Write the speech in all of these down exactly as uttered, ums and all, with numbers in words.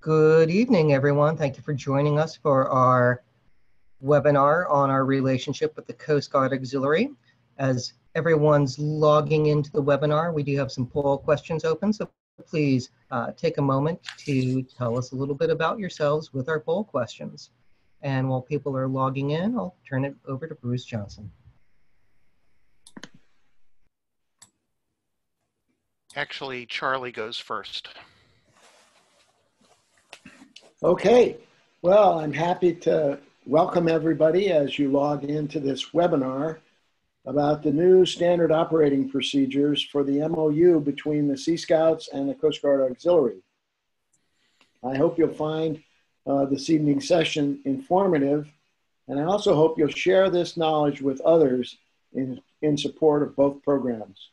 Good evening, everyone. Thank you for joining us for our webinar on our relationship with the Coast Guard Auxiliary. As everyone's logging into the webinar, we do have some poll questions open, so please uh, take a moment to tell us a little bit about yourselves with our poll questions. And while people are logging in, I'll turn it over to Bruce Johnson. Actually, Charlie goes first. Okay, well, I'm happy to welcome everybody as you log into this webinar about the new standard operating procedures for the M O U between the Sea Scouts and the Coast Guard Auxiliary. I hope you'll find uh, this evening's session informative, and I also hope you'll share this knowledge with others in, in support of both programs.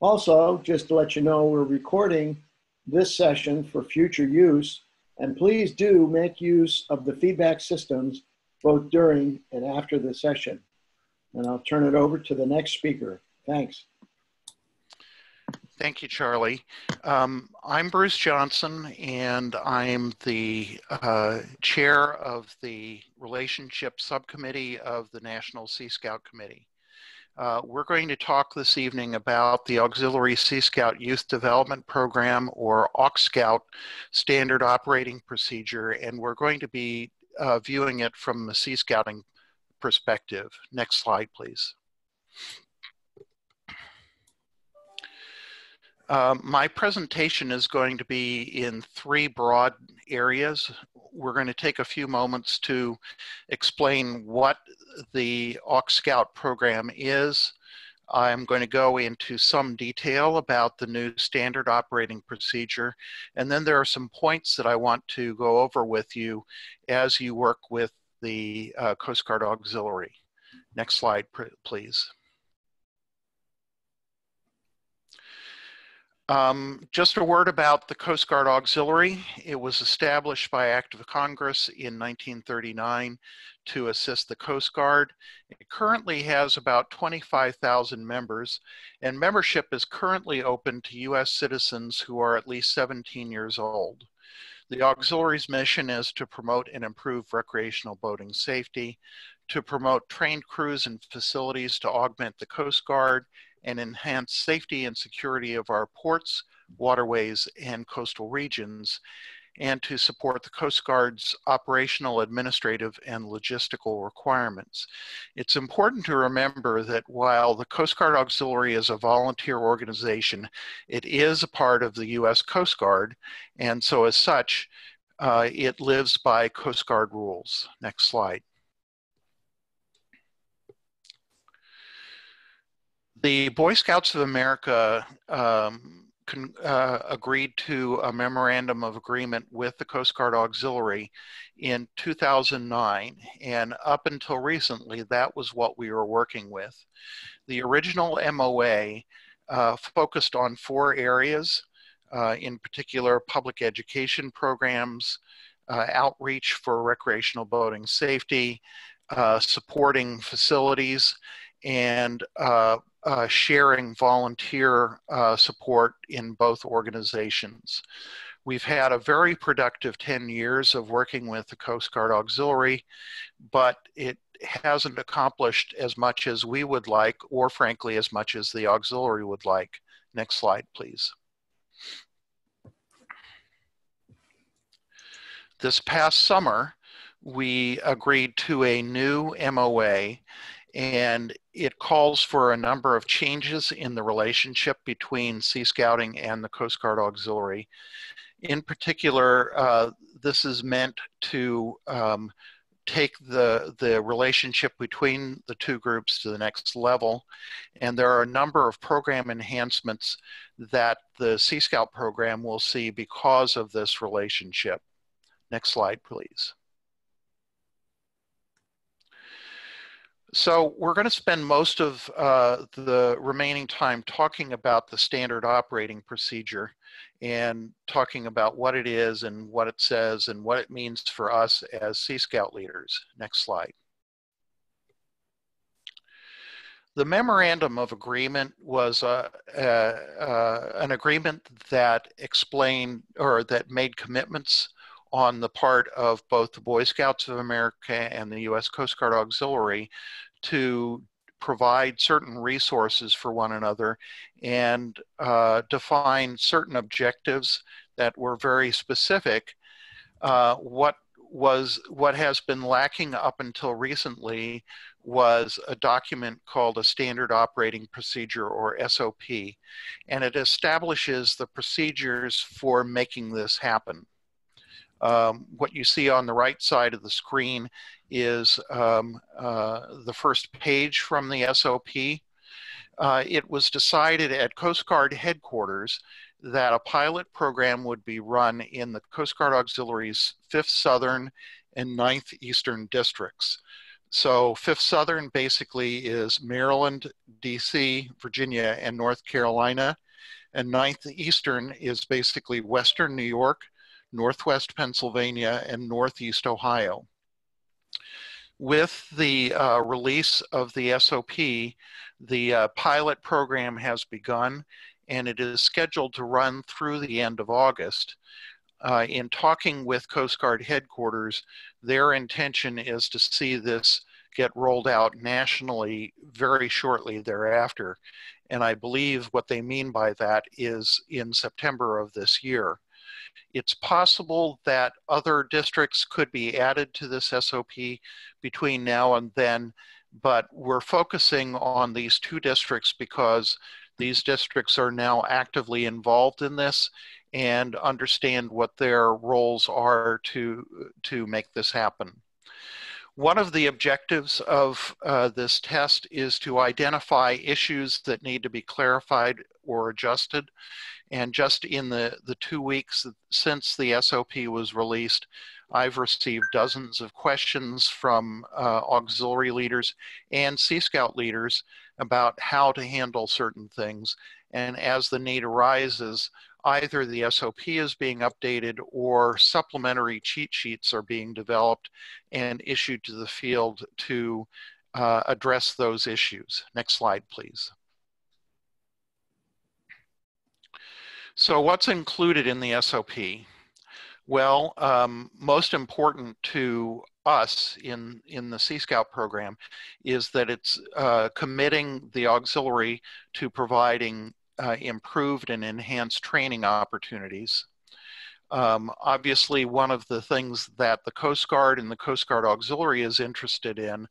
Also, just to let you know, we're recording this session for future use, and please do make use of the feedback systems both during and after the session. And I'll turn it over to the next speaker. Thanks. Thank you, Charlie. Um, I'm Bruce Johnson, and I'm the uh, chair of the Relationship Subcommittee of the National Sea Scout Committee. Uh, we're going to talk this evening about the Auxiliary Sea Scout Youth Development Program, or AuxScout, standard operating procedure, and we're going to be uh, viewing it from the Sea Scouting perspective. Next slide, please. Uh, my presentation is going to be in three broad areas. We're going to take a few moments to explain what the AuxScout program is. I'm going to go into some detail about the new standard operating procedure, and then there are some points that I want to go over with you as you work with the uh, Coast Guard Auxiliary. Next slide, please. Um, just a word about the Coast Guard Auxiliary. It was established by Act of Congress in nineteen thirty-nine to assist the Coast Guard. It currently has about twenty-five thousand members, and membership is currently open to U S citizens who are at least seventeen years old. The Auxiliary's mission is to promote and improve recreational boating safety, to promote trained crews and facilities to augment the Coast Guard, and enhance safety and security of our ports, waterways, and coastal regions, and to support the Coast Guard's operational, administrative, and logistical requirements. It's important to remember that while the Coast Guard Auxiliary is a volunteer organization, it is a part of the U S Coast Guard, and so as such, uh, it lives by Coast Guard rules. Next slide. The Boy Scouts of America um, con, uh, agreed to a memorandum of agreement with the Coast Guard Auxiliary in two thousand nine, and up until recently, that was what we were working with. The original M O A uh, focused on four areas, uh, in particular public education programs, uh, outreach for recreational boating safety, uh, supporting facilities, and uh, Uh, sharing volunteer uh, support in both organizations. We've had a very productive ten years of working with the Coast Guard Auxiliary, but it hasn't accomplished as much as we would like, or frankly, as much as the Auxiliary would like. Next slide, please. This past summer, we agreed to a new M O A, and it calls for a number of changes in the relationship between Sea Scouting and the Coast Guard Auxiliary. In particular, uh, this is meant to um, take the, the relationship between the two groups to the next level. And there are a number of program enhancements that the Sea Scout program will see because of this relationship. Next slide, please. So we're going to spend most of uh, the remaining time talking about the standard operating procedure and talking about what it is and what it says and what it means for us as Sea Scout leaders. Next slide. The memorandum of agreement was uh, uh, uh, an agreement that explained or that made commitments on the part of both the Boy Scouts of America and the U S Coast Guard Auxiliary to provide certain resources for one another and uh, define certain objectives that were very specific. Uh, what was, what has been lacking up until recently was a document called a Standard Operating Procedure, or S O P, and it establishes the procedures for making this happen. Um, what you see on the right side of the screen is um, uh, the first page from the S O P. Uh, it was decided at Coast Guard headquarters that a pilot program would be run in the Coast Guard Auxiliary's fifth Southern and ninth Eastern districts. So fifth Southern basically is Maryland, D C, Virginia, and North Carolina. And ninth Eastern is basically Western New York, Northwest Pennsylvania, and Northeast Ohio. With the uh, release of the S O P, the uh, pilot program has begun, and it is scheduled to run through the end of August. Uh, in talking with Coast Guard headquarters, their intention is to see this get rolled out nationally very shortly thereafter. And I believe what they mean by that is in September of this year. It's possible that other districts could be added to this S O P between now and then, but we're focusing on these two districts because these districts are now actively involved in this and understand what their roles are to, to make this happen. One of the objectives of uh, this test is to identify issues that need to be clarified or adjusted. And just in the, the two weeks since the S O P was released, I've received dozens of questions from uh, auxiliary leaders and Sea Scout leaders about how to handle certain things. And as the need arises, either the S O P is being updated or supplementary cheat sheets are being developed and issued to the field to uh, address those issues. Next slide, please. So what's included in the S O P? Well, um, most important to us in, in the Sea Scout program is that it's uh, committing the auxiliary to providing Uh, improved and enhanced training opportunities. Um, obviously, one of the things that the Coast Guard and the Coast Guard Auxiliary is interested in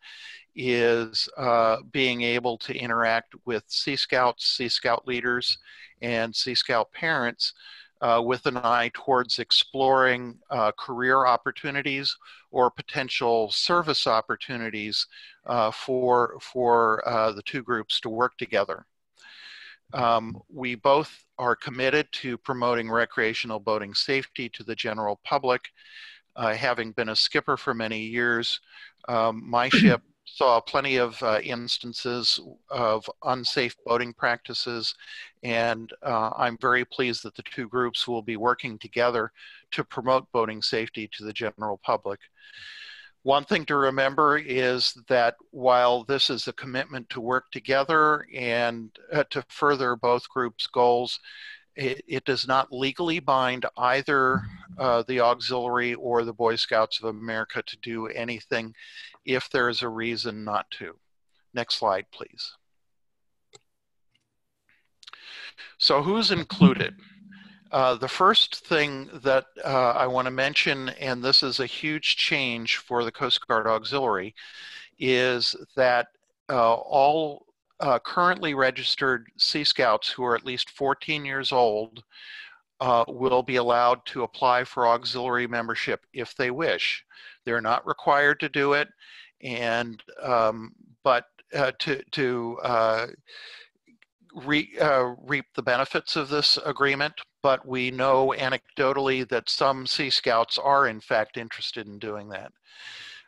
is uh, being able to interact with Sea Scouts, Sea Scout leaders, and Sea Scout parents uh, with an eye towards exploring uh, career opportunities or potential service opportunities uh, for, for uh, the two groups to work together. Um, we both are committed to promoting recreational boating safety to the general public. Uh, having been a skipper for many years, um, my ship saw plenty of uh, instances of unsafe boating practices, and uh, I'm very pleased that the two groups will be working together to promote boating safety to the general public. One thing to remember is that while this is a commitment to work together and uh, to further both groups' goals, it, it does not legally bind either uh, the auxiliary or the Boy Scouts of America to do anything if there is a reason not to. Next slide, please. So who's included? Uh, the first thing that uh, I want to mention, and this is a huge change for the Coast Guard Auxiliary, is that uh, all uh, currently registered Sea Scouts who are at least fourteen years old uh, will be allowed to apply for auxiliary membership if they wish. They're not required to do it, and um, but uh, to to uh, re, uh, reap the benefits of this agreement. But we know anecdotally that some Sea Scouts are in fact interested in doing that.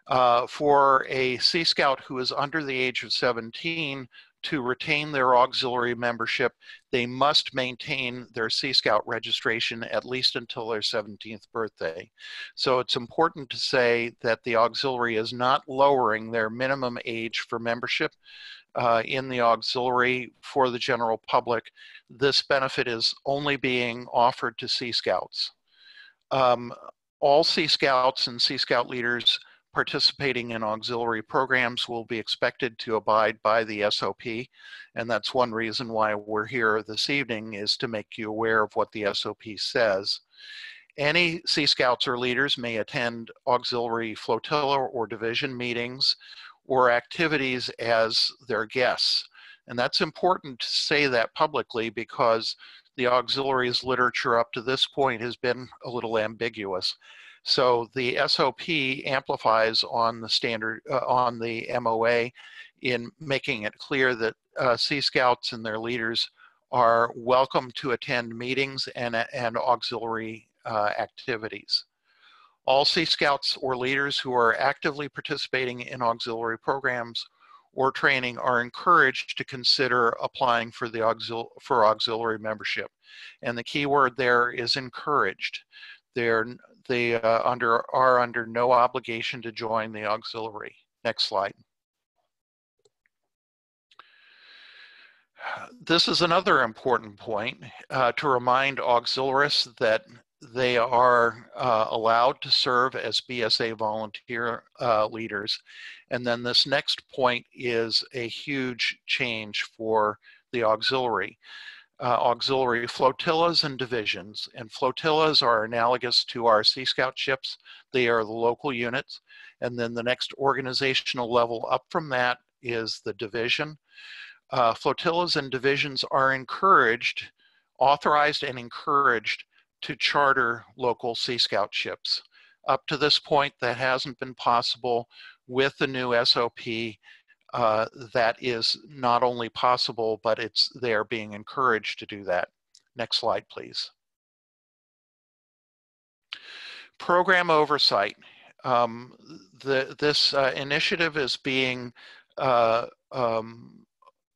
Uh, for a Sea Scout who is under the age of seventeen to retain their auxiliary membership, they must maintain their Sea Scout registration at least until their seventeenth birthday. So it's important to say that the auxiliary is not lowering their minimum age for membership uh, in the auxiliary for the general public. This benefit is only being offered to Sea Scouts. Um, all Sea Scouts and Sea Scout leaders participating in auxiliary programs will be expected to abide by the S O P, and that's one reason why we're here this evening, is to make you aware of what the S O P says. Any Sea Scouts or leaders may attend auxiliary flotilla or division meetings or activities as their guests, and that's important to say that publicly because the auxiliary's literature up to this point has been a little ambiguous. So the S O P amplifies on the standard, uh, on the M O A, in making it clear that uh, Sea Scouts and their leaders are welcome to attend meetings and, and auxiliary uh, activities. All Sea Scouts or leaders who are actively participating in auxiliary programs or training are encouraged to consider applying for the auxil for auxiliary membership. And the key word there is encouraged. They're, they uh, under, are under no obligation to join the auxiliary. Next slide. This is another important point uh, to remind auxiliaries that they are uh, allowed to serve as B S A volunteer uh, leaders. And then this next point is a huge change for the auxiliary. Uh, auxiliary flotillas and divisions. And flotillas are analogous to our Sea Scout ships. They are the local units. And then the next organizational level up from that is the division. Uh, flotillas and divisions are encouraged, authorized and encouraged to charter local Sea Scout ships. Up to this point, that hasn't been possible. With the new S O P, Uh, that is not only possible, but it's they are being encouraged to do that. Next slide, please. Program oversight. Um, the, this uh, initiative is being uh, um,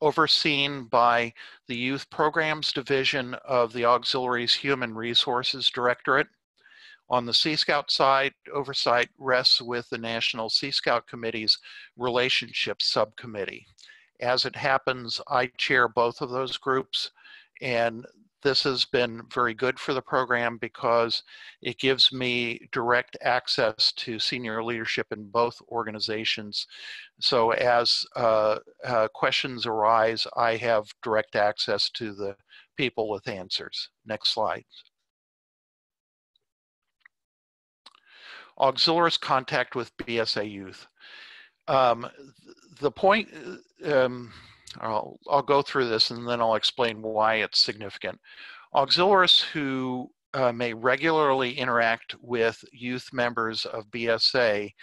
overseen by the Youth Programs Division of the Auxiliary's Human Resources Directorate. On the Sea Scout side, oversight rests with the National Sea Scout Committee's Relationships Subcommittee. As it happens, I chair both of those groups, and this has been very good for the program because it gives me direct access to senior leadership in both organizations. So as uh, uh, questions arise, I have direct access to the people with answers. Next slide. Auxiliaries contact with B S A youth. Um, the point, um, I'll, I'll go through this and then I'll explain why it's significant. Auxiliaries who uh, may regularly interact with youth members of B S A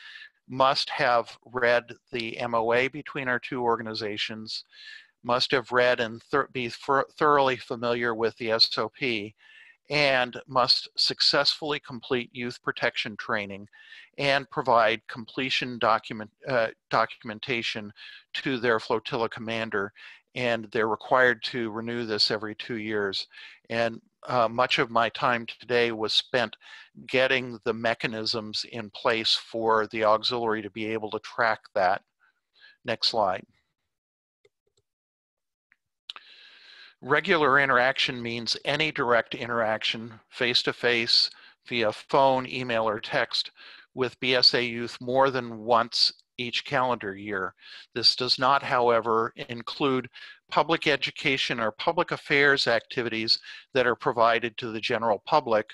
must have read the M O A between our two organizations, must have read and th- be thoroughly familiar with the S O P, and must successfully complete youth protection training and provide completion document, uh, documentation to their flotilla commander. And they're required to renew this every two years. And uh, much of my time today was spent getting the mechanisms in place for the auxiliary to be able to track that. Next slide. Regular interaction means any direct interaction, face-to-face, via phone, email, or text with B S A youth more than once each calendar year. This does not, however, include public education or public affairs activities that are provided to the general public,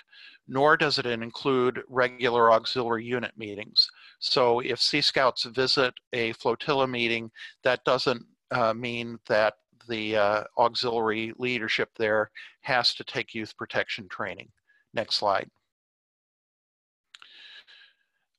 nor does it include regular auxiliary unit meetings. So if Sea Scouts visit a flotilla meeting, that doesn't uh, mean that the uh, auxiliary leadership there has to take youth protection training. Next slide.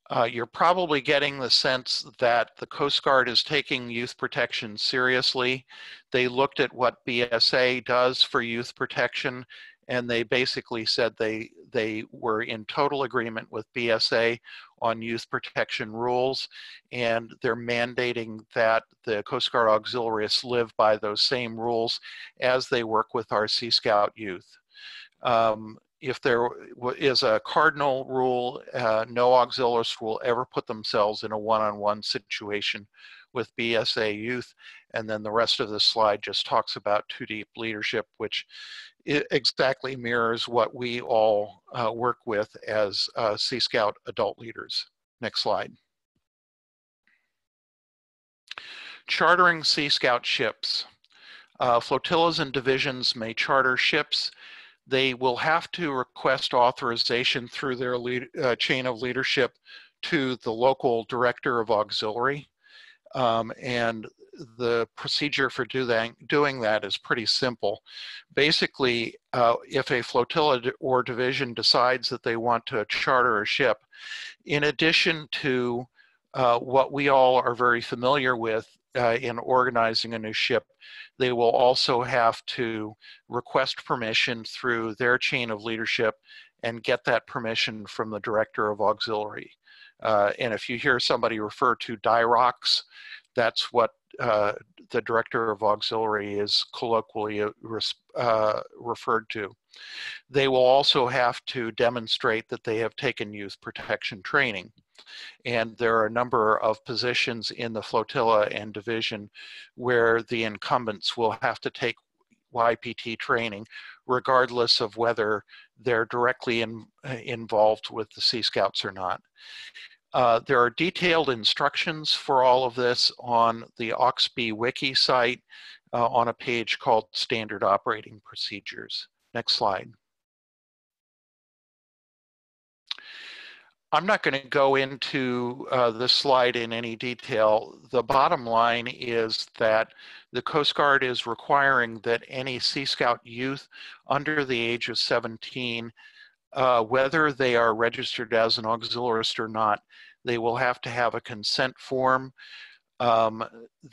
Uh, you're probably getting the sense that the Coast Guard is taking youth protection seriously. They looked at what B S A does for youth protection and they basically said they they were in total agreement with B S A on youth protection rules, and they're mandating that the Coast Guard auxiliaries live by those same rules as they work with our Sea Scout youth. Um, if there is a cardinal rule, uh, no auxiliaries will ever put themselves in a one-on-one situation with B S A youth. And then the rest of this slide just talks about two deep leadership, which exactly mirrors what we all uh, work with as uh, Sea Scout adult leaders. Next slide. Chartering Sea Scout ships. Uh, flotillas and divisions may charter ships. They will have to request authorization through their lead, uh, chain of leadership to the local director of auxiliary. Um, and the procedure for do that, doing that is pretty simple. Basically, uh, if a flotilla or division decides that they want to charter a ship, in addition to uh, what we all are very familiar with uh, in organizing a new ship, they will also have to request permission through their chain of leadership and get that permission from the director of auxiliary. Uh, and if you hear somebody refer to DIROX, that's what uh, the director of auxiliary is colloquially uh, referred to. They will also have to demonstrate that they have taken youth protection training. And there are a number of positions in the flotilla and division where the incumbents will have to take Y P T training, regardless of whether they're directly in, involved with the Sea Scouts or not. Uh, there are detailed instructions for all of this on the Auxbee Wiki site uh, on a page called Standard Operating Procedures. Next slide. I'm not going to go into uh, this slide in any detail. The bottom line is that the Coast Guard is requiring that any Sea Scout youth under the age of seventeen, uh, whether they are registered as an auxiliarist or not, they will have to have a consent form. Um,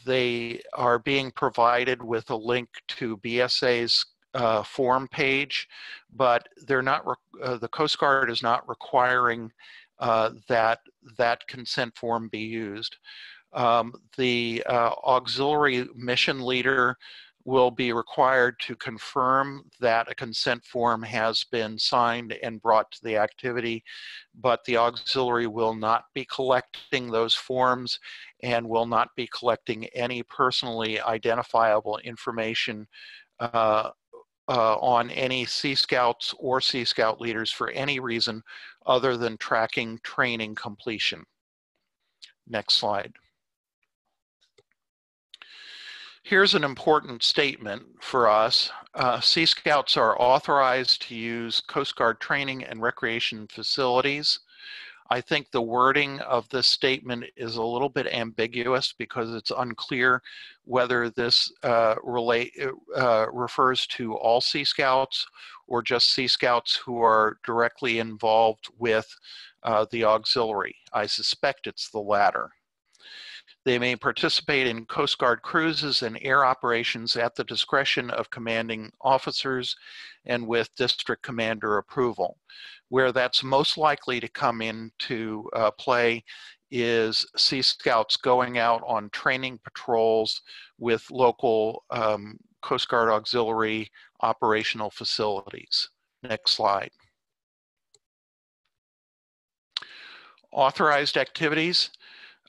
they are being provided with a link to B S A's uh, form page, but they're not. Uh, the Coast Guard is not requiring Uh, that that consent form be used. Um, the uh, auxiliary mission leader will be required to confirm that a consent form has been signed and brought to the activity, but the auxiliary will not be collecting those forms and will not be collecting any personally identifiable information uh, Uh, on any Sea Scouts or Sea Scout leaders for any reason other than tracking training completion. Next slide. Here's an important statement for us. Uh, Sea Scouts are authorized to use Coast Guard training and recreation facilities. I think the wording of this statement is a little bit ambiguous because it's unclear whether this uh, relate, uh, refers to all Sea Scouts or just Sea Scouts who are directly involved with uh, the auxiliary. I suspect it's the latter. They may participate in Coast Guard cruises and air operations at the discretion of commanding officers and with district commander approval. Where that's most likely to come into uh, play is Sea Scouts going out on training patrols with local um, Coast Guard auxiliary operational facilities. Next slide. Authorized activities.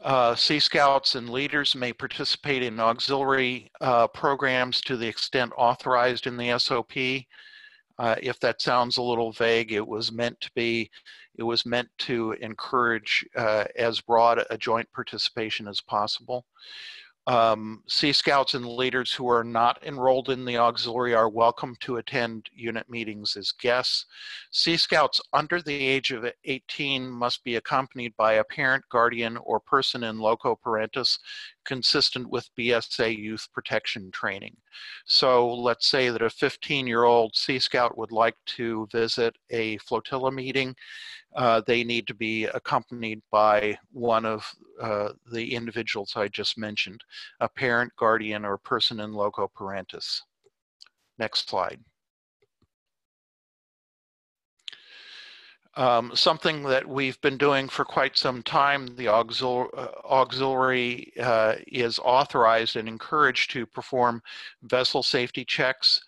Uh, Sea Scouts and leaders may participate in auxiliary uh, programs to the extent authorized in the S O P. Uh, if that sounds a little vague, it was meant to be, it was meant to encourage uh, as broad a joint participation as possible. Um, Sea Scouts and leaders who are not enrolled in the auxiliary are welcome to attend unit meetings as guests. Sea Scouts under the age of eighteen must be accompanied by a parent, guardian, or person in loco parentis consistent with B S A youth protection training. So let's say that a fifteen-year-old Sea Scout would like to visit a flotilla meeting. Uh, they need to be accompanied by one of uh, the individuals I just mentioned, a parent, guardian, or person in loco parentis. Next slide. Um, something that we've been doing for quite some time. The auxil auxiliary uh, is authorized and encouraged to perform vessel safety checks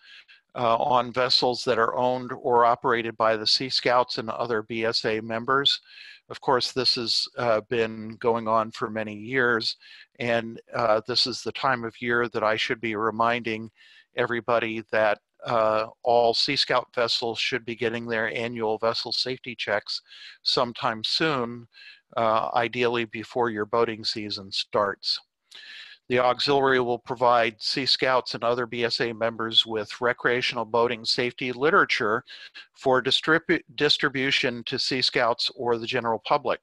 uh, on vessels that are owned or operated by the Sea Scouts and other B S A members. Of course, this has uh, been going on for many years, and uh, this is the time of year that I should be reminding everybody that Uh, all Sea Scout vessels should be getting their annual vessel safety checks sometime soon, uh, ideally before your boating season starts. The auxiliary will provide Sea Scouts and other B S A members with recreational boating safety literature for distribu- distribution to Sea Scouts or the general public.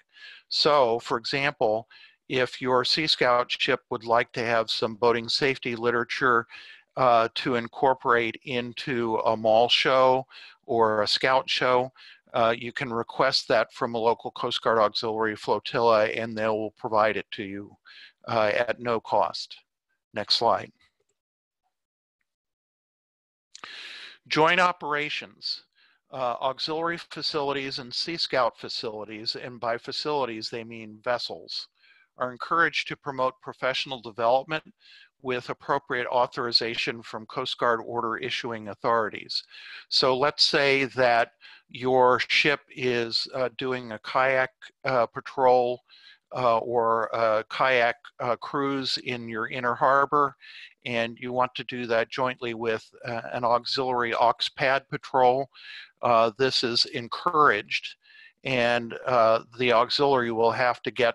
So, for example, if your Sea Scout ship would like to have some boating safety literature Uh, to incorporate into a mall show or a scout show, uh, you can request that from a local Coast Guard auxiliary flotilla, and they will provide it to you uh, at no cost. Next slide. Joint operations. Uh, auxiliary facilities and Sea Scout facilities, and by facilities they mean vessels, are encouraged to promote professional development with appropriate authorization from Coast Guard order issuing authorities. So let's say that your ship is uh, doing a kayak uh, patrol uh, or a kayak uh, cruise in your inner harbor, and you want to do that jointly with uh, an auxiliary aux pad patrol. Uh, this is encouraged, and uh, the auxiliary will have to get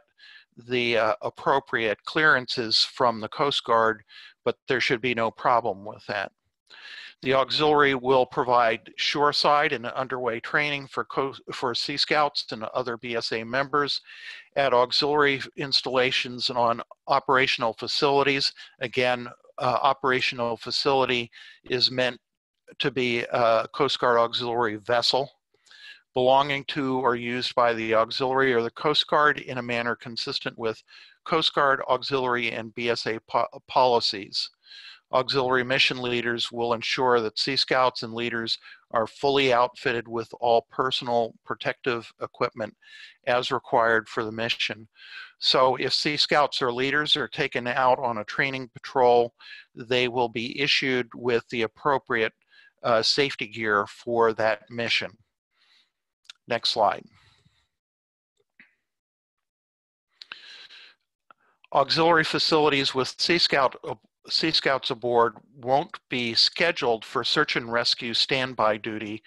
the uh, appropriate clearances from the Coast Guard, but there should be no problem with that. The auxiliary will provide shoreside and underway training for, for Sea Scouts and other B S A members at auxiliary installations and on operational facilities. Again, uh, operational facility is meant to be a Coast Guard auxiliary vessel belonging to or used by the auxiliary or the Coast Guard in a manner consistent with Coast Guard, auxiliary, and B S A po policies. Auxiliary mission leaders will ensure that Sea Scouts and leaders are fully outfitted with all personal protective equipment as required for the mission. So if Sea Scouts or leaders are taken out on a training patrol, they will be issued with the appropriate uh, safety gear for that mission. Next slide. Auxiliary facilities with Sea Scout, Sea Scouts aboard won't be scheduled for search and rescue standby duty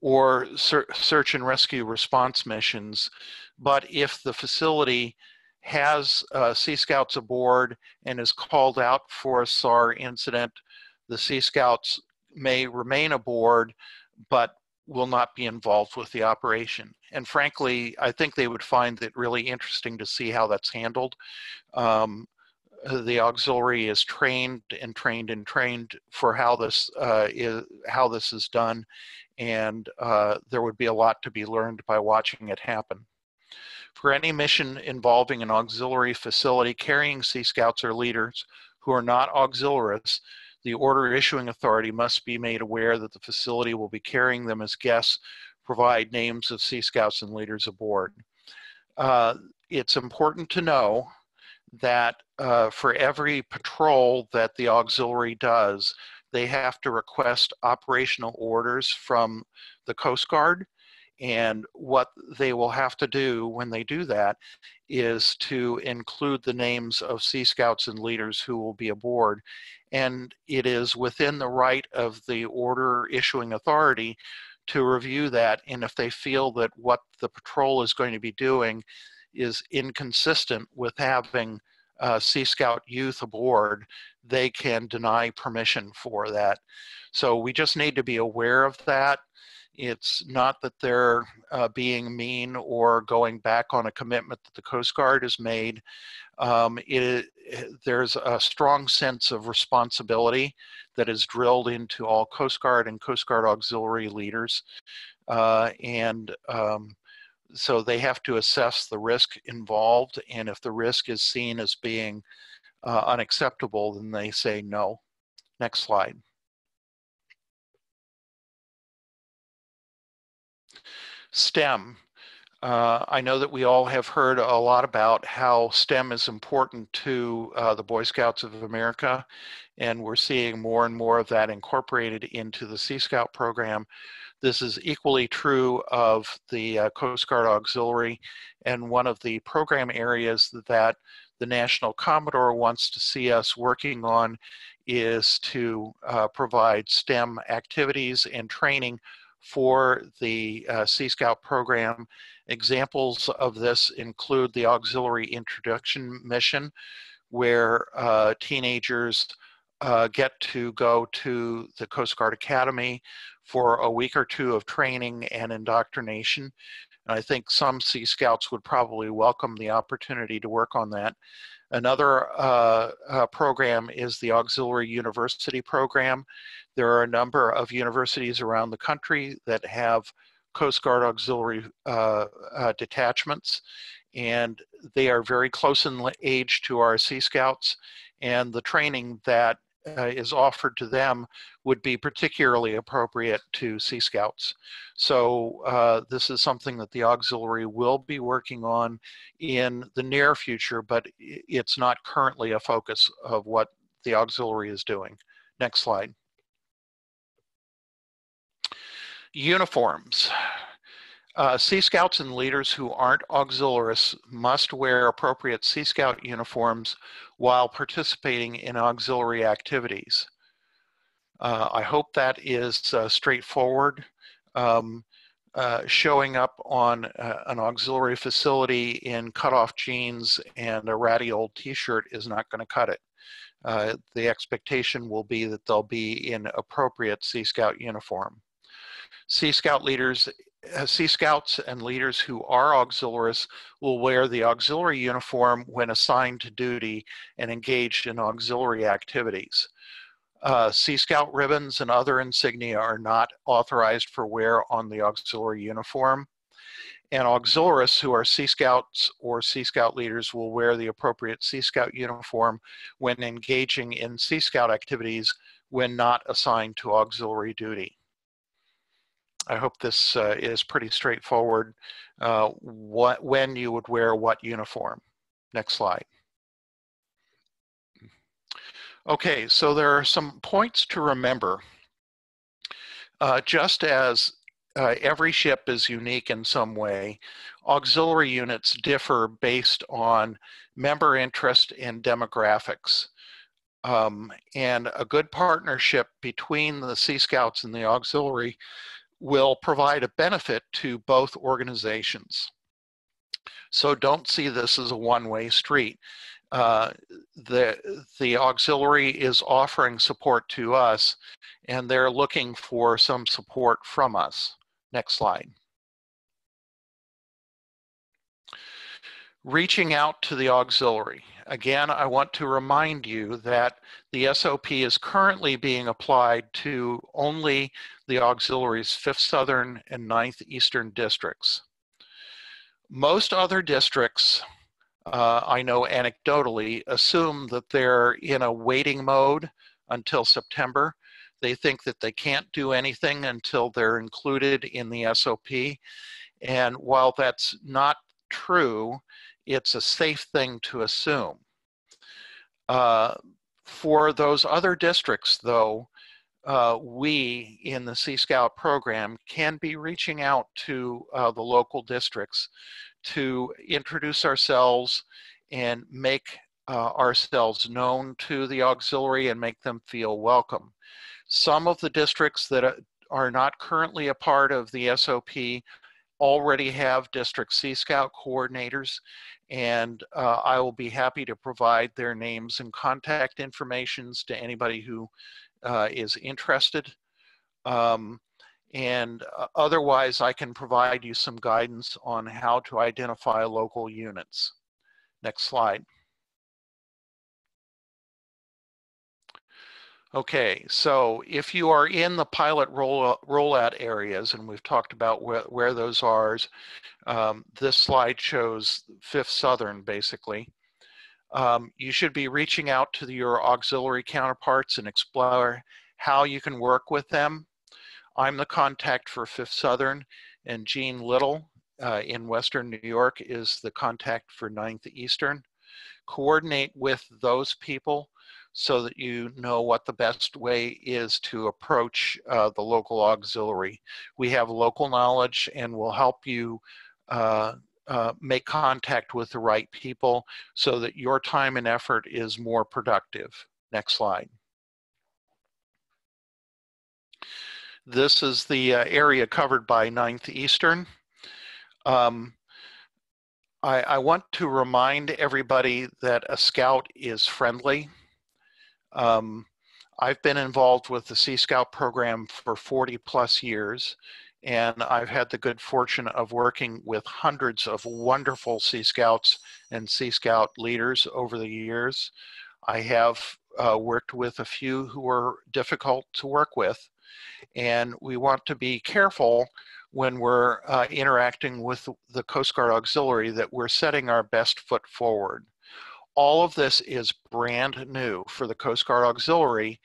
or search and rescue response missions, but if the facility has uh, Sea Scouts aboard and is called out for a S A R incident, the Sea Scouts may remain aboard, but will not be involved with the operation. And frankly, I think they would find it really interesting to see how that's handled. Um, the auxiliary is trained and trained and trained for how this, uh, is, how this is done, and uh, there would be a lot to be learned by watching it happen. For any mission involving an auxiliary facility carrying Sea Scouts or leaders who are not auxiliaries, the order issuing authority must be made aware that the facility will be carrying them as guests, provide names of Sea Scouts and leaders aboard. Uh, it's important to know that uh, for every patrol that the auxiliary does, they have to request operational orders from the Coast Guard. And what they will have to do when they do that is to include the names of Sea Scouts and leaders who will be aboard. And it is within the right of the order issuing authority to review that. And if they feel that what the patrol is going to be doing is inconsistent with having uh, Sea Scout youth aboard, they can deny permission for that. So we just need to be aware of that. It's not that they're uh, being mean or going back on a commitment that the Coast Guard has made. Um, it, there's a strong sense of responsibility that is drilled into all Coast Guard and Coast Guard auxiliary leaders. Uh, and um, so they have to assess the risk involved. And if the risk is seen as being uh, unacceptable, then they say no. Next slide. STEM. Uh, I know that we all have heard a lot about how STEM is important to uh, the Boy Scouts of America, and we're seeing more and more of that incorporated into the Sea Scout program. This is equally true of the uh, Coast Guard Auxiliary, and one of the program areas that the National Commodore wants to see us working on is to uh, provide STEM activities and training for the uh, Sea Scout program. Examples of this include the Auxiliary Introduction Mission, where uh, teenagers uh, get to go to the Coast Guard Academy for a week or two of training and indoctrination. And I think some Sea Scouts would probably welcome the opportunity to work on that. Another uh, uh, program is the Auxiliary University Program. There are a number of universities around the country that have Coast Guard Auxiliary uh, uh, detachments, and they are very close in age to our Sea Scouts, and the training that uh, is offered to them would be particularly appropriate to Sea Scouts. So uh, this is something that the Auxiliary will be working on in the near future, but it's not currently a focus of what the Auxiliary is doing. Next slide. Uniforms. Uh, Sea Scouts and leaders who aren't auxiliarists must wear appropriate Sea Scout uniforms while participating in auxiliary activities. Uh, I hope that is uh, straightforward. Um, uh, showing up on uh, an auxiliary facility in cutoff jeans and a ratty old t-shirt is not going to cut it. Uh, the expectation will be that they'll be in appropriate Sea Scout uniform. Sea Scout leaders, uh, Sea Scouts and leaders who are auxiliarists will wear the auxiliary uniform when assigned to duty and engaged in auxiliary activities. Uh, Sea Scout ribbons and other insignia are not authorized for wear on the auxiliary uniform. And auxiliarists who are Sea Scouts or Sea Scout leaders will wear the appropriate Sea Scout uniform when engaging in Sea Scout activities when not assigned to auxiliary duty. I hope this uh, is pretty straightforward, uh, what, when you would wear what uniform. Next slide. Okay, so there are some points to remember. Uh, just as uh, every ship is unique in some way, auxiliary units differ based on member interest and demographics. Um, and a good partnership between the Sea Scouts and the auxiliary will provide a benefit to both organizations. So don't see this as a one-way street. Uh, the, the auxiliary is offering support to us, and they're looking for some support from us. Next slide. Reaching out to the auxiliary. Again, I want to remind you that the S O P is currently being applied to only the auxiliary's fifth Southern and ninth Eastern districts. Most other districts, uh, I know anecdotally, assume that they're in a waiting mode until September. They think that they can't do anything until they're included in the S O P. And while that's not true, it's a safe thing to assume. Uh, for those other districts, though, uh, we in the Sea Scout program can be reaching out to uh, the local districts to introduce ourselves and make uh, ourselves known to the auxiliary and make them feel welcome. Some of the districts that are not currently a part of the S O P already have district Sea Scout coordinators, and uh, I will be happy to provide their names and contact informations to anybody who uh, is interested. Um, and uh, otherwise, I can provide you some guidance on how to identify local units. Next slide. Okay, so if you are in the pilot roll, rollout areas, and we've talked about where, where those are, um, this slide shows fifth Southern, basically. Um, you should be reaching out to the, your auxiliary counterparts and explore how you can work with them. I'm the contact for fifth Southern, and Jean Little uh, in Western New York is the contact for ninth Eastern. Coordinate with those people so that you know what the best way is to approach uh, the local auxiliary. We have local knowledge and will help you uh, uh, make contact with the right people so that your time and effort is more productive. Next slide. This is the uh, area covered by ninth Eastern. Um, I, I want to remind everybody that a scout is friendly. Um, I've been involved with the Sea Scout program for forty plus years, and I've had the good fortune of working with hundreds of wonderful Sea Scouts and Sea Scout leaders over the years. I have uh, worked with a few who were difficult to work with, and we want to be careful when we're uh, interacting with the Coast Guard Auxiliary that we're setting our best foot forward. All of this is brand new for the Coast Guard Auxiliary.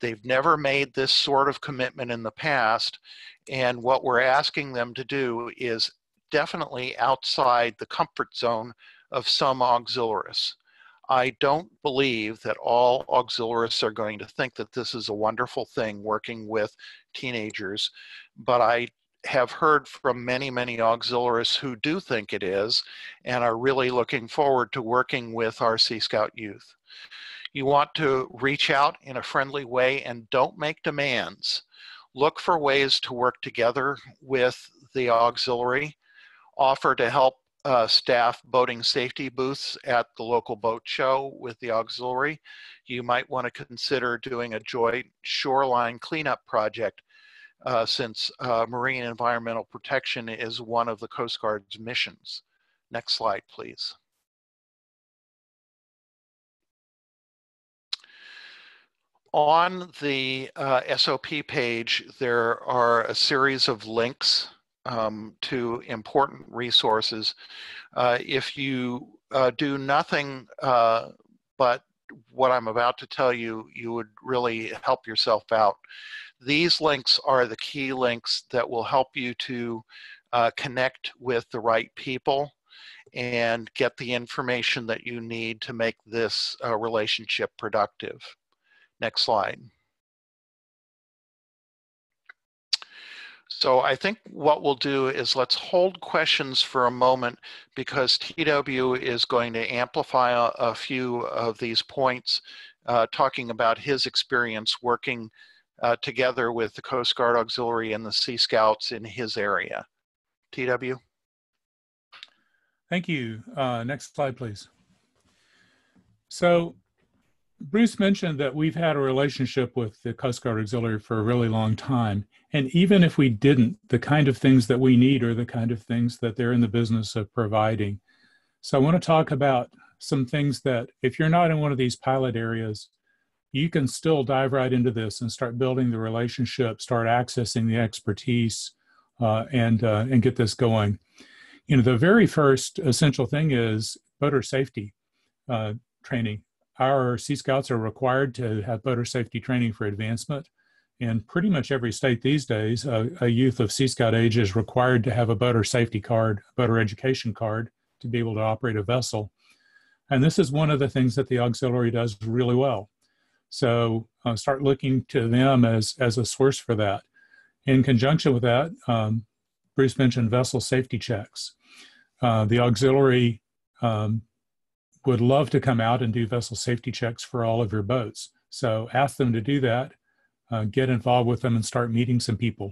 They've never made this sort of commitment in the past, and what we're asking them to do is definitely outside the comfort zone of some auxiliaries. I don't believe that all auxiliaries are going to think that this is a wonderful thing working with teenagers, but I have heard from many, many auxiliaries who do think it is and are really looking forward to working with our Sea Scout youth. You want to reach out in a friendly way and don't make demands. Look for ways to work together with the auxiliary. Offer to help uh, staff boating safety booths at the local boat show with the auxiliary. You might want to consider doing a joint shoreline cleanup project Uh, since uh, marine environmental protection is one of the Coast Guard's missions. Next slide, please. On the uh, S O P page, there are a series of links um, to important resources. Uh, if you uh, do nothing uh, but what I'm about to tell you, you would really help yourself out. These links are the key links that will help you to uh, connect with the right people and get the information that you need to make this uh, relationship productive. Next slide. So I think what we'll do is let's hold questions for a moment because T W is going to amplify a, a few of these points, uh, talking about his experience working Uh, together with the Coast Guard Auxiliary and the Sea Scouts in his area. T W? Thank you. Uh, next slide, please. So Bruce mentioned that we've had a relationship with the Coast Guard Auxiliary for a really long time. And even if we didn't, the kind of things that we need are the kind of things that they're in the business of providing. So I want to talk about some things that if you're not in one of these pilot areas, you can still dive right into this and start building the relationship, start accessing the expertise, uh, and, uh, and get this going. You know, the very first essential thing is boater safety uh, training. Our Sea Scouts are required to have boater safety training for advancement. In pretty much every state these days, uh, a youth of Sea Scout age is required to have a boater safety card, a boater education card, to be able to operate a vessel. And this is one of the things that the auxiliary does really well. So uh, start looking to them as, as a source for that. In conjunction with that, um, Bruce mentioned vessel safety checks. Uh, the auxiliary um, would love to come out and do vessel safety checks for all of your boats. So ask them to do that, uh, get involved with them and start meeting some people.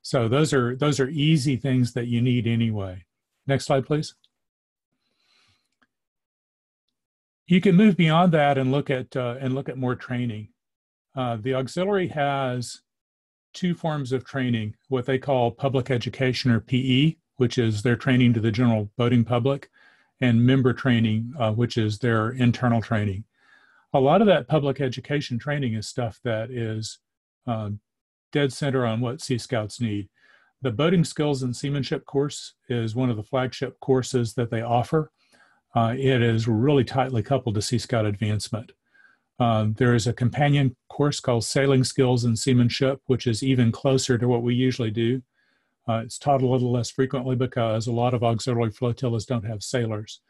So those are, those are easy things that you need anyway. Next slide, please. You can move beyond that and look at uh, and look at more training. Uh, the auxiliary has two forms of training, what they call public education or P E, which is their training to the general boating public, and member training, uh, which is their internal training. A lot of that public education training is stuff that is uh, dead center on what Sea Scouts need. The Boating Skills and Seamanship course is one of the flagship courses that they offer. Uh, it is really tightly coupled to Sea Scout advancement. Um, there is a companion course called Sailing Skills and Seamanship, which is even closer to what we usually do. Uh, it's taught a little less frequently because a lot of auxiliary flotillas don't have sailors.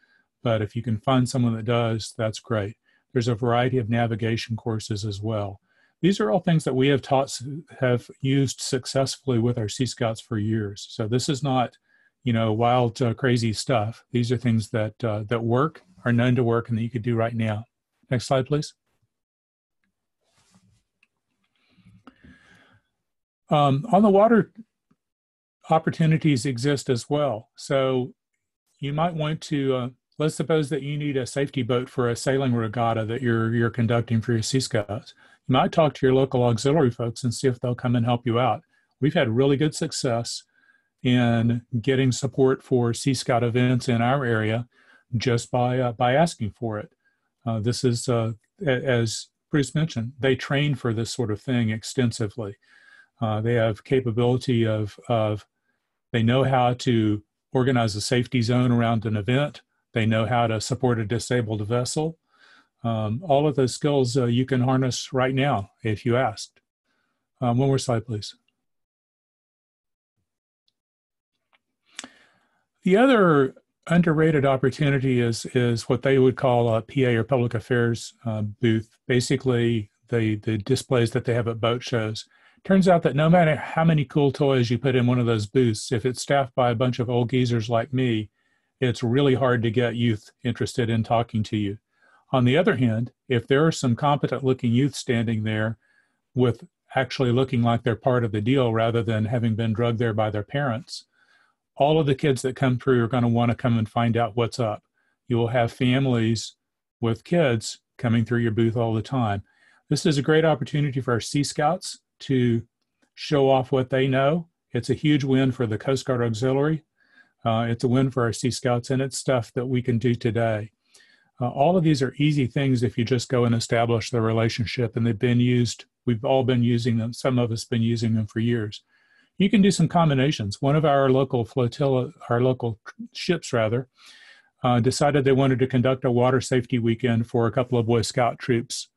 But if you can find someone that does, that's great. There's a variety of navigation courses as well. These are all things that we have taught, have used successfully with our Sea Scouts for years. So this is not, you know, wild, uh, crazy stuff. These are things that, uh, that work, are known to work, and that you could do right now. Next slide, please. Um, on the water, opportunities exist as well. So you might want to, uh, let's suppose that you need a safety boat for a sailing regatta that you're, you're conducting for your Sea Scouts. You might talk to your local auxiliary folks and see if they'll come and help you out. We've had really good success in getting support for Sea Scout events in our area just by, uh, by asking for it. Uh, this is, uh, as Bruce mentioned, they train for this sort of thing extensively. Uh, they have capability of, of, they know how to organize a safety zone around an event. They know how to support a disabled vessel. Um, all of those skills uh, you can harness right now if you asked. Um, one more slide, please. The other underrated opportunity is, is what they would call a P A or public affairs uh, booth. Basically, the, the displays that they have at boat shows. Turns out that no matter how many cool toys you put in one of those booths, if it's staffed by a bunch of old geezers like me, it's really hard to get youth interested in talking to you. On the other hand, if there are some competent looking youth standing there with actually looking like they're part of the deal rather than having been drugged there by their parents, all of the kids that come through are going to want to come and find out what's up. You will have families with kids coming through your booth all the time. This is a great opportunity for our Sea Scouts to show off what they know. It's a huge win for the Coast Guard Auxiliary. Uh, it's a win for our Sea Scouts, and it's stuff that we can do today. Uh, all of these are easy things if you just go and establish the relationship, and they've been used. We've all been using them. Some of us have been using them for years. You can do some combinations. One of our local flotilla, our local ships rather, uh, decided they wanted to conduct a water safety weekend for a couple of Boy Scout troops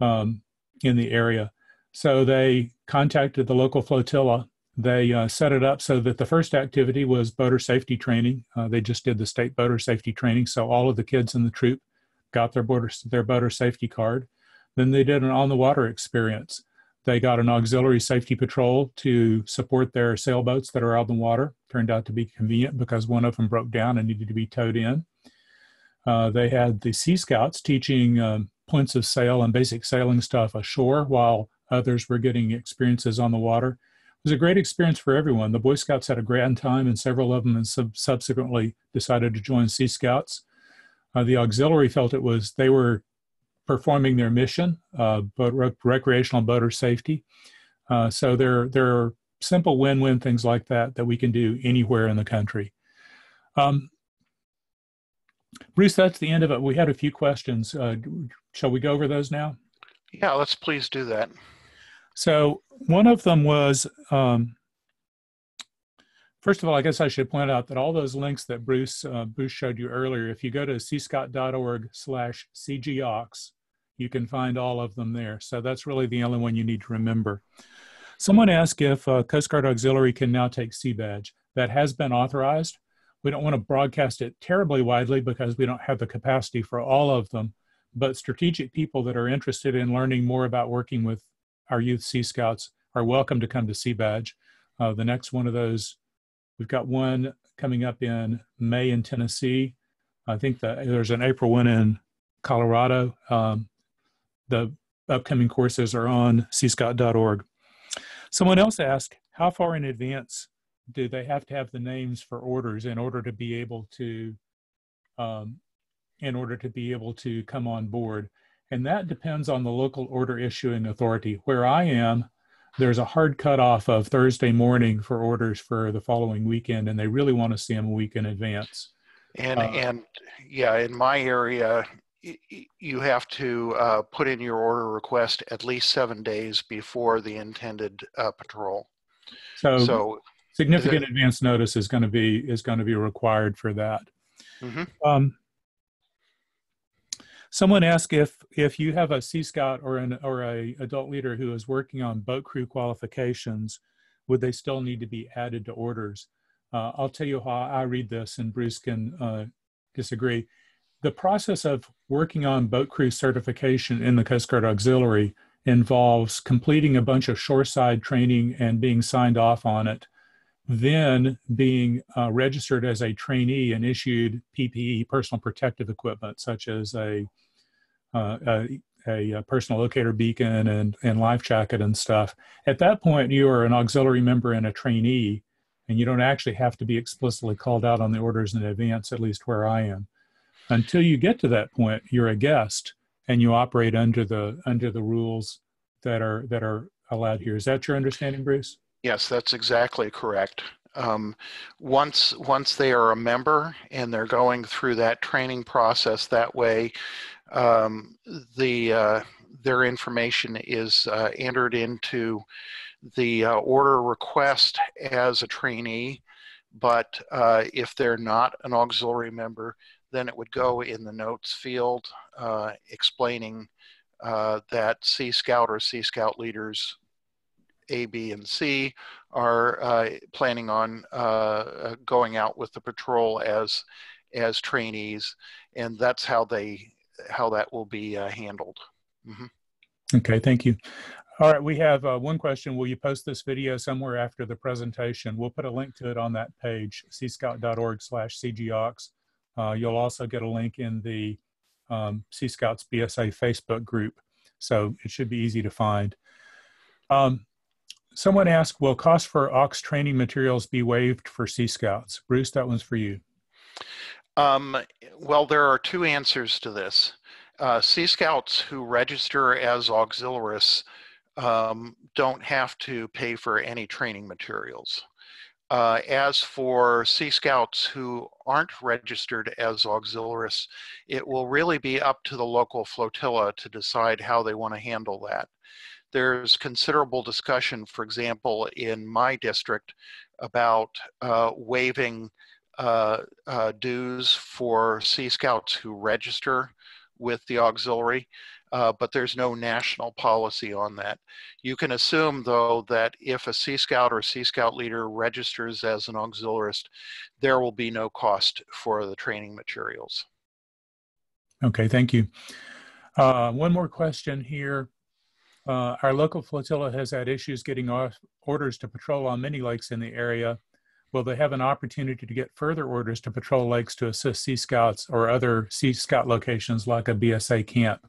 um, in the area. So they contacted the local flotilla. They uh, set it up so that the first activity was boater safety training. Uh, they just did the state boater safety training, so all of the kids in the troop got their boater, their boater safety card. Then they did an on-the-water experience. They got an auxiliary safety patrol to support their sailboats that are out in the water. Turned out to be convenient because one of them broke down and needed to be towed in. Uh, they had the Sea Scouts teaching um, points of sail and basic sailing stuff ashore while others were getting experiences on the water. It was a great experience for everyone. The Boy Scouts had a grand time, and several of them sub subsequently decided to join Sea Scouts. Uh, the auxiliary felt it was, they were performing their mission, uh, boat rec recreational boater safety. Uh, so there, there are simple win-win things like that that we can do anywhere in the country. Um, Bruce, that's the end of it. We had a few questions. Uh, shall we go over those now? Yeah, let's please do that. So one of them was, um, first of all, I guess I should point out that all those links that Bruce, uh, Bruce showed you earlier, if you go to sea scott dot org slash c g aux, you can find all of them there. So that's really the only one you need to remember. Someone asked if uh, Coast Guard Auxiliary can now take Sea Badge. That has been authorized. We don't want to broadcast it terribly widely because we don't have the capacity for all of them, but strategic people that are interested in learning more about working with our youth Sea Scouts are welcome to come to Sea Badge. Uh, the next one of those, we've got one coming up in May in Tennessee. I think that there's an April one in Colorado. Um, the upcoming courses are on sea scott dot org. Someone else asked, how far in advance do they have to have the names for orders in order to be able to, um, in order to be able to come on board? And that depends on the local order issuing authority. Where I am, there's a hard cutoff of Thursday morning for orders for the following weekend, and they really want to see them a week in advance. And, uh, and yeah, in my area, you have to uh, put in your order request at least seven days before the intended uh, patrol. So, so significant it, advance notice is going to be, is going to be required for that. Mm-hmm. um, Someone asked if, if you have a Sea Scout or an or a adult leader who is working on boat crew qualifications, would they still need to be added to orders? Uh, I'll tell you how I read this, and Bruce can uh, disagree. The process of working on boat crew certification in the Coast Guard Auxiliary involves completing a bunch of shoreside training and being signed off on it, then being uh, registered as a trainee and issued P P E, personal protective equipment, such as a, uh, a a personal locator beacon and, and life jacket and stuff. At that point, you are an auxiliary member and a trainee, and you don't actually have to be explicitly called out on the orders in advance, at least where I am. Until you get to that point, you're a guest, and you operate under the under the rules that are that are allowed here. Is that your understanding, Bruce? Yes, that's exactly correct. Um, once, once they are a member and they're going through that training process, that way um, the, uh, their information is uh, entered into the uh, order request as a trainee, but uh, if they're not an auxiliary member, then it would go in the notes field uh, explaining uh, that Sea Scout or Sea Scout leaders A, B, and C are uh, planning on uh, going out with the patrol as as trainees, and that's how they how that will be uh, handled. Mm-hmm. Okay, thank you. All right, we have uh, one question. Will you post this video somewhere after the presentation? We'll put a link to it on that page, sea scout dot org slash c g aux. Uh, you'll also get a link in the um, Sea Scouts B S A Facebook group, so it should be easy to find. Um, Someone asked, will costs for aux training materials be waived for Sea Scouts? Bruce, that one's for you. Um, well, there are two answers to this. Uh, Sea Scouts who register as auxiliaries um, don't have to pay for any training materials. Uh, as for Sea Scouts who aren't registered as auxiliaries, it will really be up to the local flotilla to decide how they want to handle that. There's considerable discussion, for example, in my district about uh, waiving uh, uh, dues for Sea Scouts who register with the auxiliary, uh, but there's no national policy on that. You can assume, though, that if a Sea Scout or Sea Scout leader registers as an auxiliarist, there will be no cost for the training materials. Okay, thank you. Uh, one more question here. Uh, our local flotilla has had issues getting off orders to patrol on many lakes in the area. Will they have an opportunity to get further orders to patrol lakes to assist Sea Scouts or other Sea Scout locations like a B S A camp?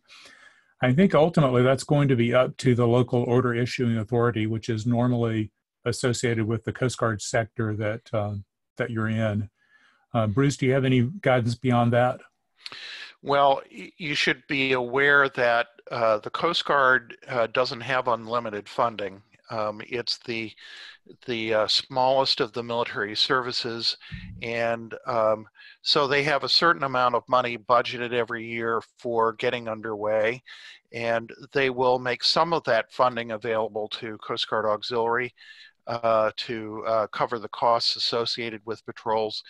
I think ultimately that's going to be up to the local order issuing authority, which is normally associated with the Coast Guard sector that, uh, that you're in. Uh, Bruce, do you have any guidance beyond that? Well, you should be aware that uh, the Coast Guard uh, doesn't have unlimited funding. Um, it's the, the uh, smallest of the military services, and um, so they have a certain amount of money budgeted every year for getting underway, and they will make some of that funding available to Coast Guard Auxiliary Uh, to uh, cover the costs associated with patrols,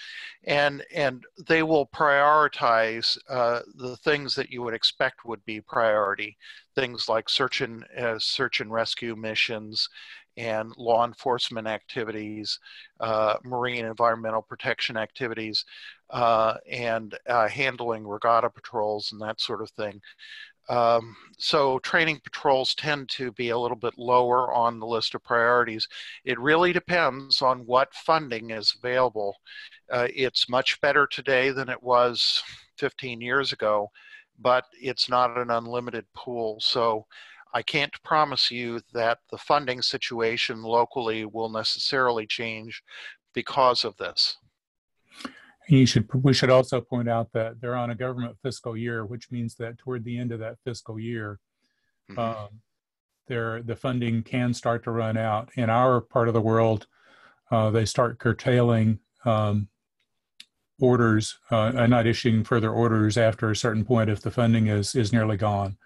and and they will prioritize uh, the things that you would expect would be priority, things like search and uh, search and rescue missions, and law enforcement activities, uh, marine environmental protection activities, uh, and uh, handling regatta patrols and that sort of thing. Um, so training patrols tend to be a little bit lower on the list of priorities. It really depends on what funding is available. Uh, it's much better today than it was fifteen years ago, but it's not an unlimited pool. So I can't promise you that the funding situation locally will necessarily change because of this. You should, we should also point out that they're on a government fiscal year, which means that toward the end of that fiscal year, mm-hmm. um, there, the funding can start to run out. In our part of the world, uh, they start curtailing um, orders, uh, and not issuing further orders after a certain point if the funding is, is nearly gone.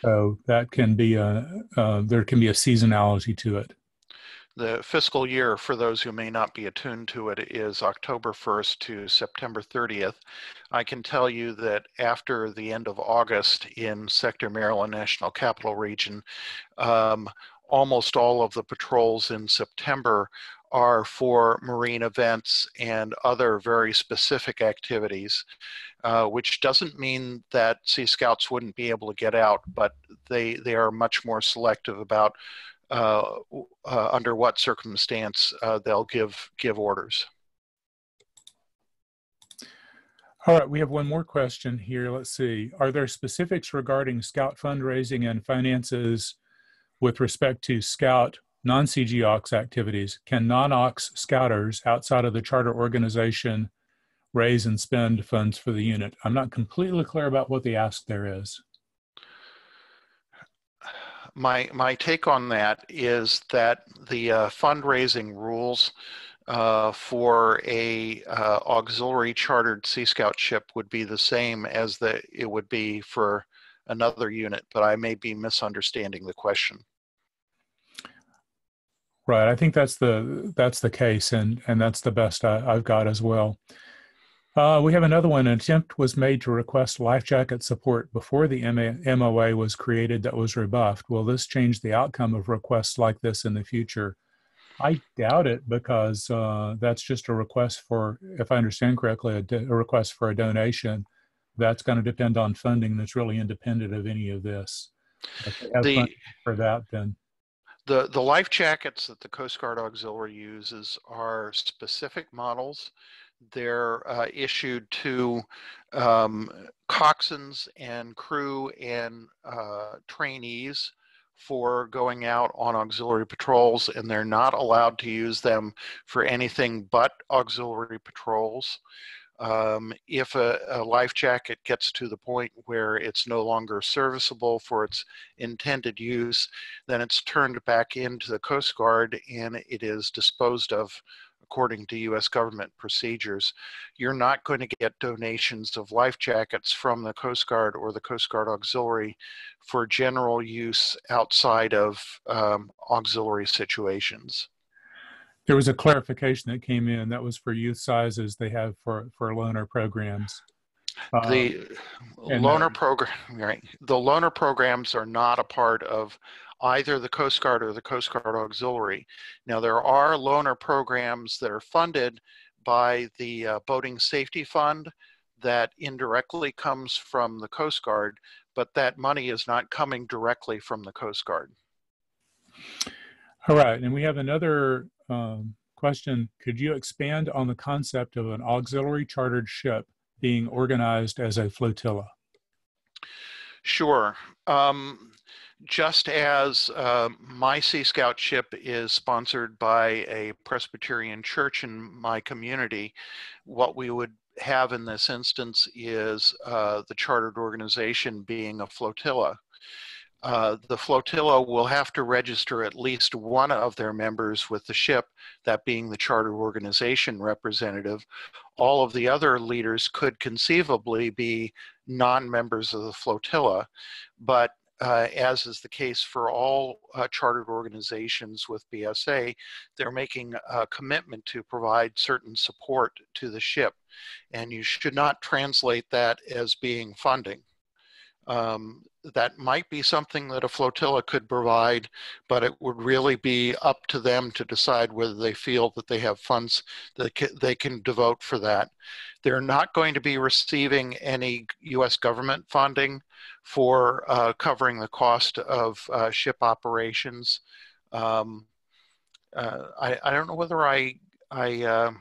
So that can be, a, uh, there can be a seasonality to it. The fiscal year, for those who may not be attuned to it, is October first to September thirtieth. I can tell you that after the end of August in Sector Maryland National Capital Region, um, almost all of the patrols in September are for marine events and other very specific activities, uh, which doesn't mean that Sea Scouts wouldn't be able to get out, but they, they are much more selective about uh, uh, under what circumstance uh, they'll give, give orders. All right, we have one more question here. Let's see. Are there specifics regarding Scout fundraising and finances with respect to Scout non-C G A U X activities? Can non-A U X Scouters outside of the charter organization raise and spend funds for the unit? I'm not completely clear about what the ask there is. My, my take on that is that the uh, fundraising rules Uh, for a uh, auxiliary chartered Sea Scout ship would be the same as the, it would be for another unit, but I may be misunderstanding the question. Right, I think that's the, that's the case, and, and that's the best I, I've got as well. Uh, we have another one. An attempt was made to request life jacket support before the M O A was created that was rebuffed. Will this change the outcome of requests like this in the future? I doubt it, because uh, that's just a request for, if I understand correctly, a, a request for a donation. That's going to depend on funding that's really independent of any of this. If they have the, funding for that, then. The, the life jackets that the Coast Guard Auxiliary uses are specific models. They're uh, issued to um, coxswains and crew and uh, trainees for going out on auxiliary patrols, and they're not allowed to use them for anything but auxiliary patrols. Um, if a, a life jacket gets to the point where it's no longer serviceable for its intended use, then it's turned back into the Coast Guard and it is disposed of according to U S government procedures. You're not going to get donations of life jackets from the Coast Guard or the Coast Guard Auxiliary for general use outside of um, auxiliary situations. There was a clarification that came in that was for youth sizes they have for, for loaner programs. The uh, loaner program, right? The loaner programs are not a part of either the Coast Guard or the Coast Guard Auxiliary. Now, there are loaner programs that are funded by the uh, Boating Safety Fund that indirectly comes from the Coast Guard, but that money is not coming directly from the Coast Guard. All right, and we have another um, question. Could you expand on the concept of an auxiliary chartered ship being organized as a flotilla? Sure. Um, just as uh, my Sea Scout ship is sponsored by a Presbyterian church in my community, what we would have in this instance is uh, the chartered organization being a flotilla. Uh, the flotilla will have to register at least one of their members with the ship, that being the charter organization representative. All of the other leaders could conceivably be non-members of the flotilla, but uh, as is the case for all uh, chartered organizations with B S A, they're making a commitment to provide certain support to the ship, and you should not translate that as being funding. Um, that might be something that a flotilla could provide, but it would really be up to them to decide whether they feel that they have funds that they can devote for that. They're not going to be receiving any U S government funding for uh, covering the cost of uh, ship operations. Um, uh, I, I don't know whether I, I, uh,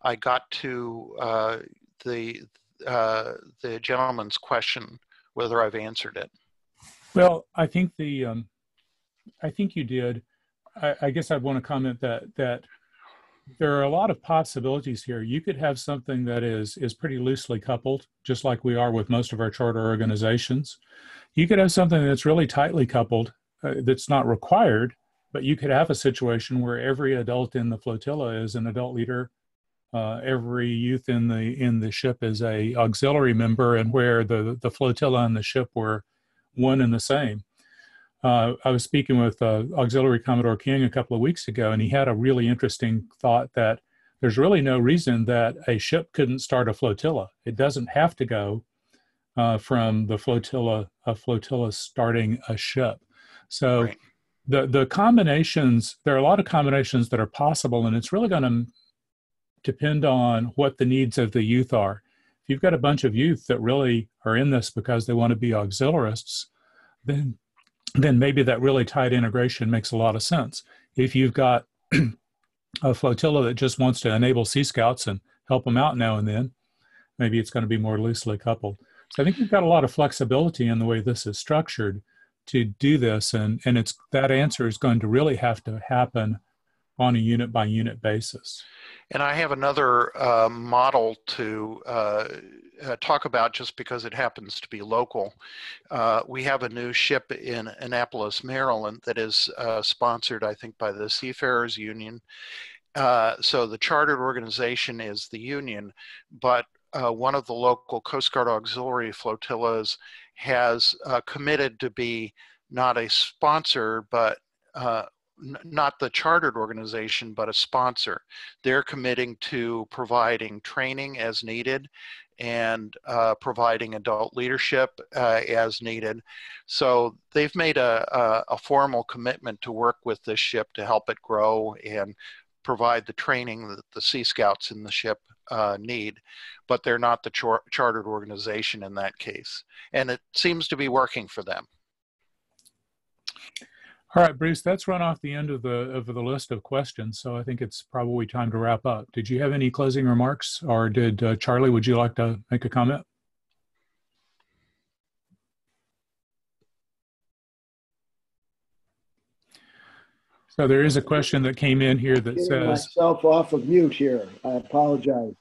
I got to uh, the, uh, the gentleman's question, whether I've answered it. Well, I think the, um, I think you did. I, I guess I'd want to comment that that there are a lot of possibilities here. You could have something that is is pretty loosely coupled, just like we are with most of our charter organizations. You could have something that's really tightly coupled, uh, that's not required, but you could have a situation where every adult in the flotilla is an adult leader. Uh, every youth in the in the ship is a auxiliary member, and where the the flotilla and the ship were one and the same. Uh, I was speaking with uh, Auxiliary Commodore King a couple of weeks ago, and he had a really interesting thought that there's really no reason that a ship couldn't start a flotilla. It doesn't have to go uh, from the flotilla a flotilla starting a ship. So. Right. the, the combinations, there are a lot of combinations that are possible, and it's really going to depend on what the needs of the youth are. If you've got a bunch of youth that really are in this because they want to be auxiliarists, then, then maybe that really tight integration makes a lot of sense. If you've got a flotilla that just wants to enable Sea Scouts and help them out now and then, maybe it's going to be more loosely coupled. So I think we've got a lot of flexibility in the way this is structured to do this, and, and it's, that answer is going to really have to happen on a unit by unit basis. And I have another uh, model to uh, uh, talk about just because it happens to be local. Uh, we have a new ship in Annapolis, Maryland that is uh, sponsored, I think, by the Seafarers Union. Uh, so the chartered organization is the union, but uh, one of the local Coast Guard auxiliary flotillas has uh, committed to be not a sponsor, but uh, not the chartered organization, but a sponsor. They're committing to providing training as needed and uh, providing adult leadership uh, as needed. So they've made a, a, a formal commitment to work with this ship to help it grow and provide the training that the Sea Scouts in the ship uh, need, but they're not the char- chartered organization in that case. And it seems to be working for them. All right, Bruce, that's run off the end of the, of the list of questions, so I think it's probably time to wrap up. Did you have any closing remarks, or did uh, Charlie, would you like to make a comment? So there is a question that came in here that says... I'm myself off of mute here. I apologize.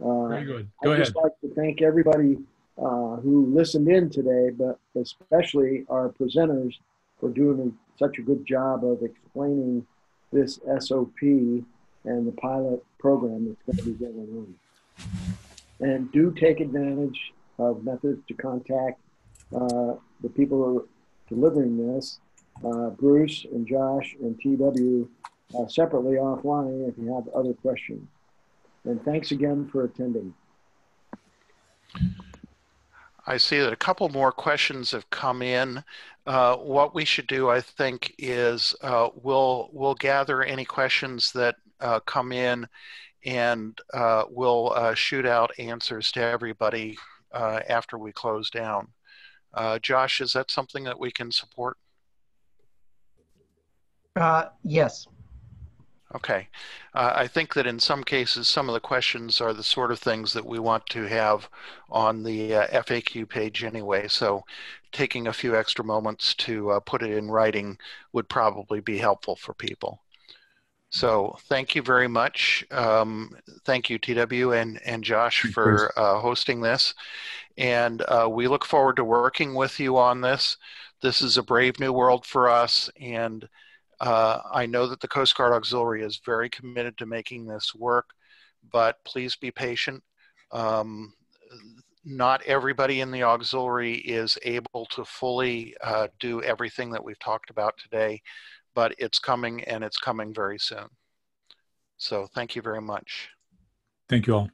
Uh, Very good. Go ahead. I'd just like to thank everybody uh, who listened in today, but especially our presenters for doing such a good job of explaining this S O P and the pilot program that's going to be going on. And do take advantage of methods to contact uh, the people who are delivering this, uh, Bruce and Josh and T W, uh, separately offline if you have other questions. And thanks again for attending. I see that a couple more questions have come in. Uh, what we should do, I think, is uh, we'll we'll gather any questions that uh, come in, and uh, we'll uh, shoot out answers to everybody uh, after we close down. Uh, Josh, is that something that we can support? Uh, yes. Okay. Uh, I think that in some cases, some of the questions are the sort of things that we want to have on the uh, F A Q page anyway, so taking a few extra moments to uh, put it in writing would probably be helpful for people. So thank you very much. Um, thank you, T W and, and Josh, for uh, hosting this. And uh, we look forward to working with you on this. This is a brave new world for us, and Uh, I know that the Coast Guard Auxiliary is very committed to making this work, but please be patient. Um, not everybody in the auxiliary is able to fully uh, do everything that we've talked about today, but it's coming, and it's coming very soon. So thank you very much. Thank you all.